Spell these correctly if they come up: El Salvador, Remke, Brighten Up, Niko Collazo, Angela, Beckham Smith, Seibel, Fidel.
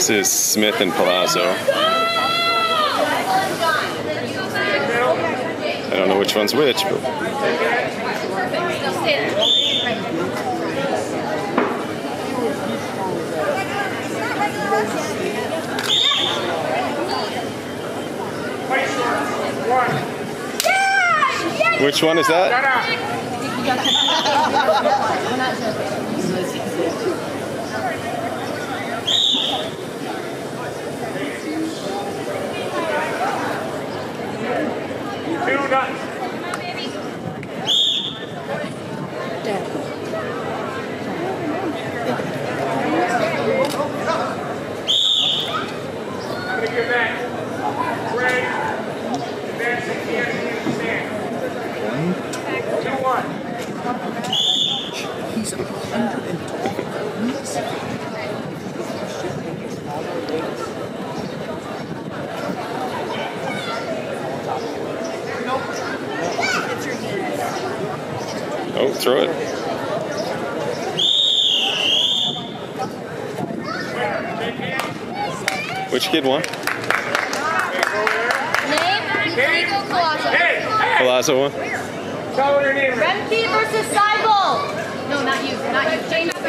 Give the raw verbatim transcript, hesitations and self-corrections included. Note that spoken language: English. This is Smith and Collazo. I don't know which one's which, but which one is that? He's a hundred and twelve minutes. Oh, throw it. Which kid won? Name? Niko Collazo. Hey, hey. Collazo won? Remke versus Seibel. No, not you. Not you. James.